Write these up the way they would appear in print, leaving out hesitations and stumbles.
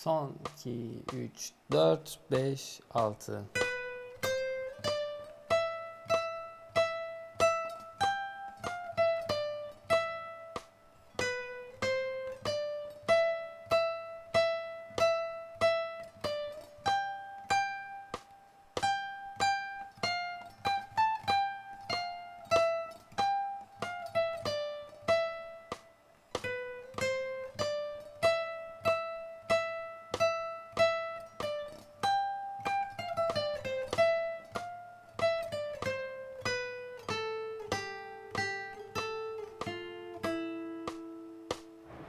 Son 2, 3, 4, 5, 6.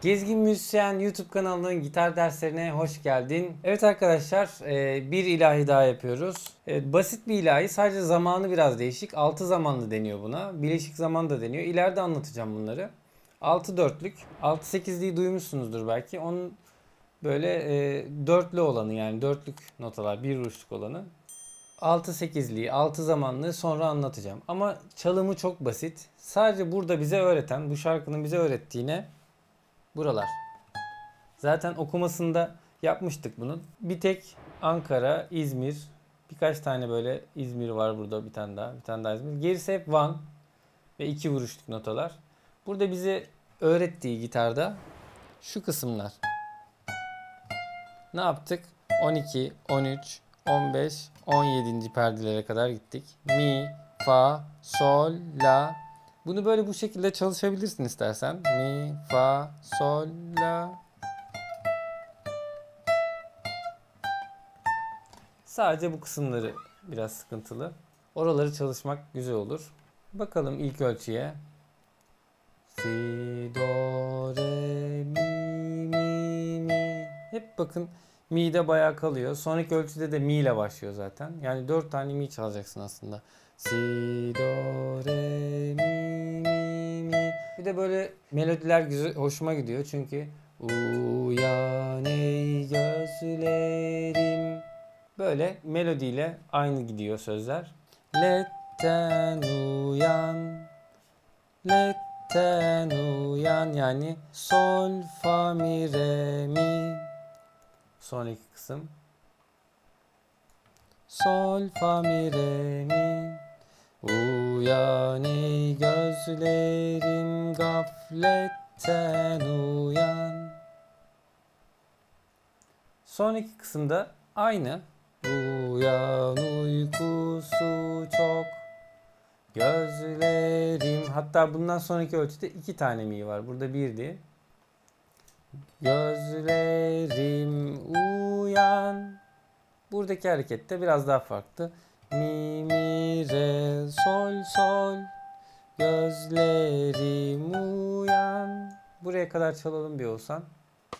Gezgin Müzisyen YouTube kanalının gitar derslerine hoş geldin. Evet arkadaşlar, bir ilahi daha yapıyoruz. Basit bir ilahi, sadece zamanı biraz değişik. 6 zamanlı deniyor buna. Bileşik zaman da deniyor. İleride anlatacağım bunları. 6 dörtlük. 6-8'liği duymuşsunuzdur belki. Onun böyle dörtlü olanı, yani dörtlük notalar, bir vuruşluk olanı. 6-8'liği, 6 zamanlı sonra anlatacağım. Ama çalımı çok basit. Sadece burada bize öğreten, bu şarkının bize öğrettiğine buralar. Zaten okumasında yapmıştık bunun. Bir tek Ankara, İzmir, birkaç tane böyle İzmir var burada, bir tane daha İzmir. Gerisi hep Van ve 2 vuruşluk notalar. Burada bize öğrettiği gitarda şu kısımlar. Ne yaptık? 12, 13, 15, 17. perdelere kadar gittik. Mi, fa, sol, la. Bunu böyle bu şekilde çalışabilirsin istersen. Mi, fa, sol, la. Sadece bu kısımları biraz sıkıntılı. Oraları çalışmak güzel olur. Bakalım ilk ölçüye. Si, do, re, mi, mi, mi. Hep bakın mi'de bayağı kalıyor. Sonraki ölçüde de mi ile başlıyor zaten. Yani 4 tane mi çalacaksın aslında. Si, do, re, mi, mi, mi. Bir de böyle melodiler güzel, hoşuma gidiyor çünkü uyan ey gözlerim, böyle melodiyle aynı gidiyor sözler. Letten uyan, letten uyan, yani sol, fa, mi, re, mi. Sonraki kısım sol, fa, mi, re, mi. Uyan ey gözlerim, gafletten uyan. Sonraki kısımda aynı. Uyan uykusu çok gözlerim. Hatta bundan sonraki ölçüde 2 tane mi var. Burada birdi. Gözlerim uyan. Buradaki harekette biraz daha farklı. Mi, mi, re, sol, sol, gözlerim uyan. Buraya kadar çalalım bir Oğuzhan.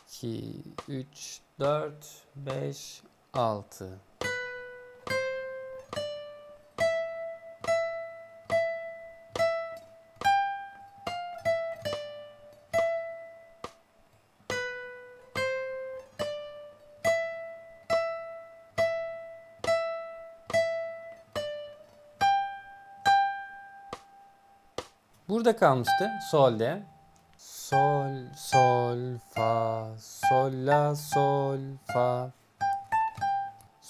2, 3, 4, 5, 6. Burada kalmıştı solde. Sol, sol, fa, sol, la, sol, fa.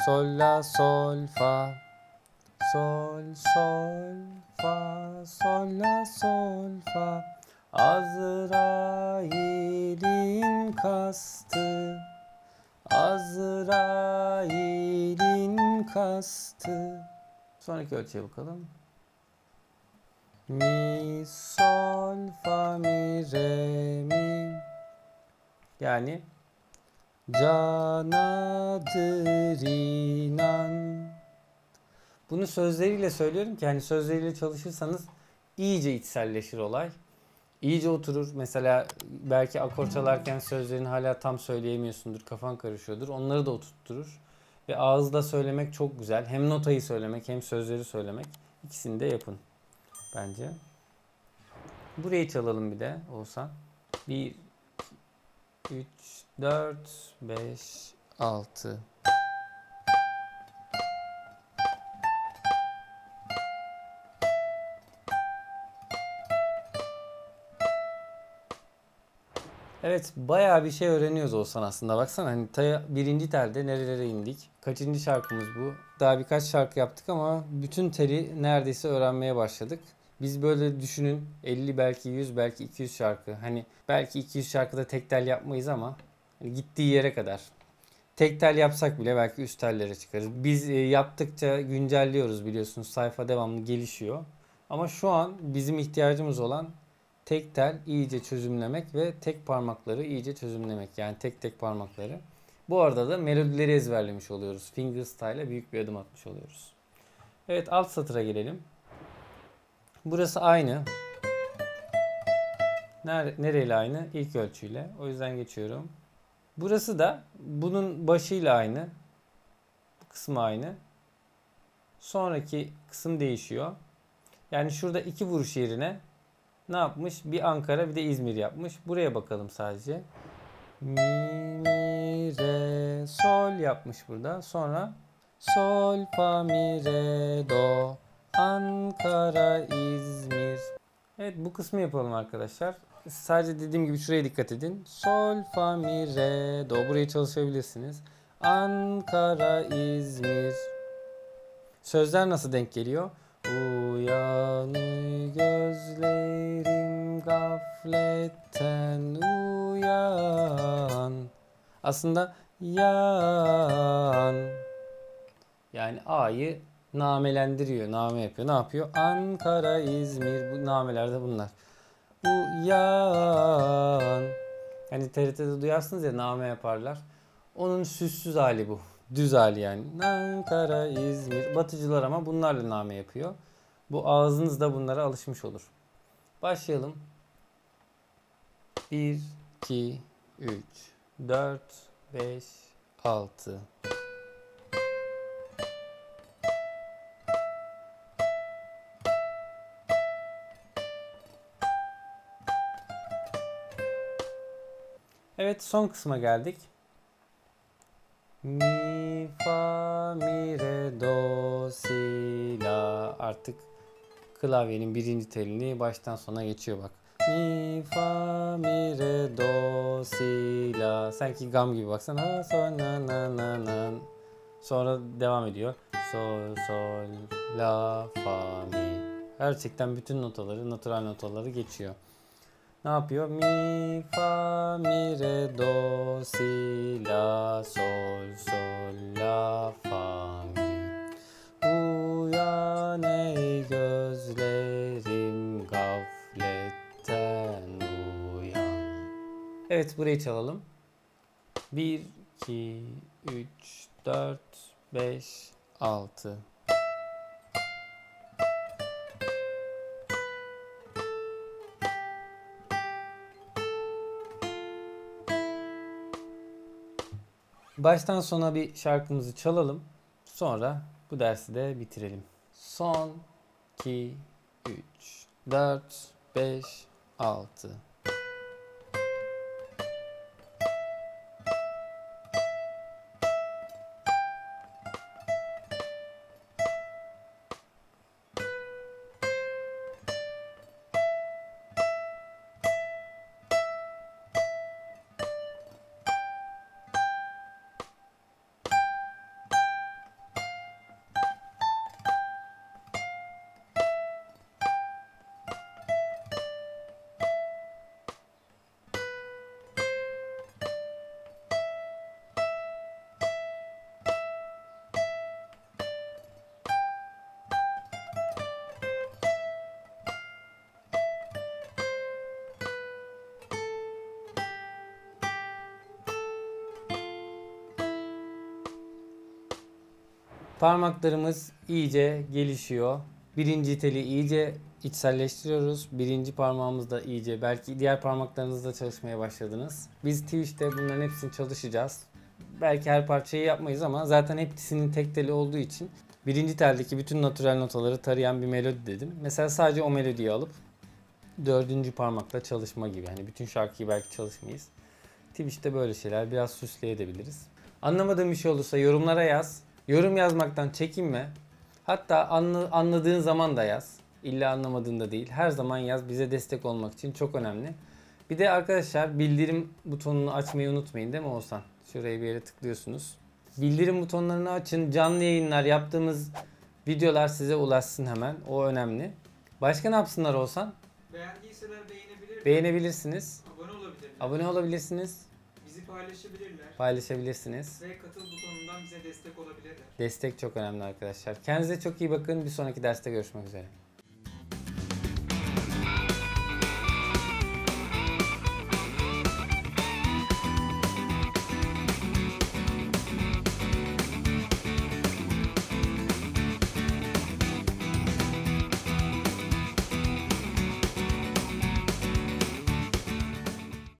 Sol, la, sol, fa. Sol, sol, fa, sol, la, sol, fa. Azrail'in kastı, Azrail'in kastı. Sonraki ölçüye bakalım. Mi, sol, fa, mi, re, mi. Yani canadır inan. Bunu sözleriyle söylüyorum ki hani sözleriyle çalışırsanız iyice içselleşir olay. İyice oturur. Mesela belki akor çalarken sözlerini hala tam söyleyemiyorsundur. Kafan karışıyordur. Onları da oturtturur. Ve ağızla söylemek çok güzel. Hem notayı söylemek hem sözleri söylemek. İkisini de yapın bence. Burayı çalalım bir de Oğuzhan. 1, 3, 4, 5, 6. Evet, bayağı bir şey öğreniyoruz Oğuzhan aslında. Baksana hani birinci telde nerelere indik. Kaçıncı şarkımız bu? Daha birkaç şarkı yaptık ama bütün teli neredeyse öğrenmeye başladık. Biz böyle düşünün 50 belki 100 belki 200 şarkı. Hani belki 200 şarkıda tek tel yapmayız ama gittiği yere kadar. Tek tel yapsak bile belki üst tellere çıkarız. Biz yaptıkça güncelliyoruz biliyorsunuz. Sayfa devamlı gelişiyor. Ama şu an bizim ihtiyacımız olan tek tel iyice çözümlemek ve tek parmakları iyice çözümlemek. Yani tek tek parmakları. Bu arada da melodileri ezberlemiş oluyoruz. Fingerstyle'a büyük bir adım atmış oluyoruz. Evet, alt satıra gelelim. Burası aynı. Nereyle aynı? İlk ölçüyle. O yüzden geçiyorum. Burası da bunun başıyla aynı. Bu kısmı aynı. Sonraki kısım değişiyor. Yani şurada iki vuruş yerine ne yapmış? Bir Ankara bir de İzmir yapmış. Buraya bakalım sadece. Mi, mi, re, sol yapmış burada. Sonra sol, fa, mi, re, do. Ankara, İzmir. Evet, bu kısmı yapalım arkadaşlar. Sadece dediğim gibi şuraya dikkat edin. Sol, fa, mi, re, do. Burayı çalışabilirsiniz. Ankara, İzmir. Sözler nasıl denk geliyor? Uyan ey gözlerim gafletten uyan. Aslında yan. Yani A'yı namelendiriyor, name yapıyor. Ne yapıyor? Ankara, İzmir. Bu namelerde bunlar. Uyan. Yani TRT'de duyarsınız ya, name yaparlar. Onun süssüz hali bu. Düz hali yani. Ankara, İzmir. Batıcılar ama bunlarla name yapıyor. Bu ağzınız da bunlara alışmış olur. Başlayalım. 1, 2, 3, 4, 5, 6. Evet, son kısma geldik. Mi, fa, mi, re, do, si, la. Artık klavyenin birinci telini baştan sona geçiyor bak. Mi, fa, mi, re, do, si, la. Sanki gam gibi baksana. Sol, na, na, na, na. Sonra devam ediyor. Sol, sol, la, fa, mi. Gerçekten bütün notaları, natural notaları geçiyor. Ne yapıyor? Mi, fa, mi, re, do, si, la, sol, sol, la, fa, mi. Uyan ey gözlerim gafletten uyan. Evet, burayı çalalım. 1, 2, 3, 4, 5, 6. Baştan sona bir şarkımızı çalalım. Sonra bu dersi de bitirelim. Son, 2, 3, 4, 5, 6. Parmaklarımız iyice gelişiyor. Birinci teli iyice içselleştiriyoruz. Birinci parmağımız da iyice. Belki diğer parmaklarınızla çalışmaya başladınız. Biz Twitch'te bunların hepsini çalışacağız. Belki her parçayı yapmayız ama zaten hepsinin tek teli olduğu için birinci teldeki bütün natural notaları tarayan bir melodi dedim. Mesela sadece o melodiyi alıp dördüncü parmakla çalışma gibi. Hani bütün şarkıyı belki çalışmayız. Twitch'te böyle şeyler biraz süsleyebiliriz. Anlamadığın bir şey olursa yorumlara yaz. Yorum yazmaktan çekinme. Hatta anladığın zaman da yaz. İlla anlamadığında değil. Her zaman yaz. Bize destek olmak için çok önemli. Bir de arkadaşlar bildirim butonunu açmayı unutmayın değil mi Oğuzhan? Şuraya bir yere tıklıyorsunuz. Bildirim butonlarını açın. Canlı yayınlar yaptığımız videolar size ulaşsın hemen. O önemli. Başka ne yapsınlar Oğuzhan? Beğendiyseler beğenebilirler. Beğenebilirsiniz. Abone olabilirler. Abone olabilirsiniz. Bizi paylaşabilirler. Paylaşabilirsiniz. Ve katıl butonundan bize destek olabilirler. Destek çok önemli arkadaşlar. Kendinize çok iyi bakın. Bir sonraki derste görüşmek üzere.